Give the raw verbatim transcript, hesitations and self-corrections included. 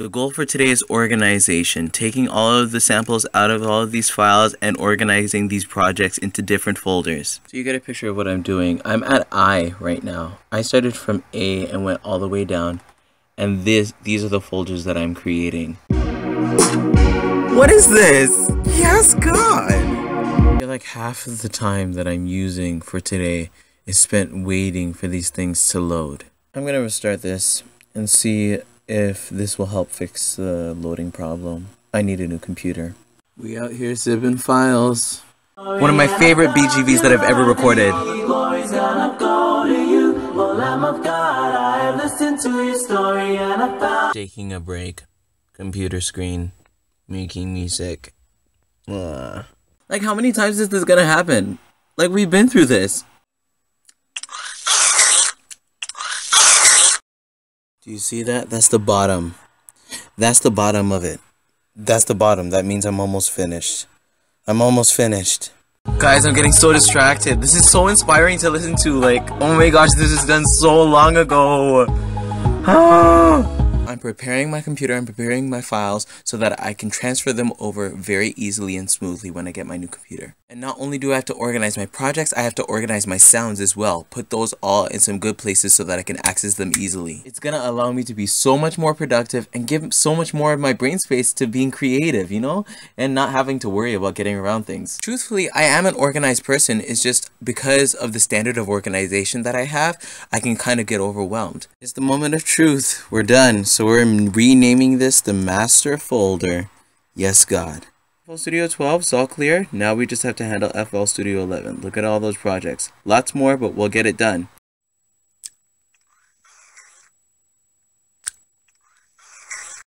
The goal for today is organization, taking all of the samples out of all of these files and organizing these projects into different folders. So you get a picture of what I'm doing. I'm at I right now. I started from A and went all the way down, and this these are the folders that I'm creating. What is this? Yes, God! I feel like half of the time that I'm using for today is spent waiting for these things to load. I'm gonna restart this and see if this will help fix the loading problem. I need a new computer. We out here zipping files. One of my favorite B G Vs that I've ever recorded. Taking a break. Computer screen. Making music. Ugh. Like, how many times is this gonna happen? Like, we've been through this. Do you see that? That's the bottom. That's the bottom of it. That's the bottom. That means I'm almost finished. I'm almost finished. Guys, I'm getting so distracted. This is so inspiring to listen to. Like, oh my gosh, this is done so long ago. Ah! I'm preparing my computer. I'm preparing my files so that I can transfer them over very easily and smoothly when I get my new computer. And not only do I have to organize my projects, I have to organize my sounds as well. Put those all in some good places so that I can access them easily. It's gonna allow me to be so much more productive and give so much more of my brain space to being creative, you know? And not having to worry about getting around things. Truthfully, I am an organized person. It's just because of the standard of organization that I have, I can kind of get overwhelmed. It's the moment of truth. We're done. So we're renaming this the master folder. Yes, God. F L Studio twelve is all clear. Now we just have to handle F L Studio eleven. Look at all those projects. Lots more, but we'll get it done.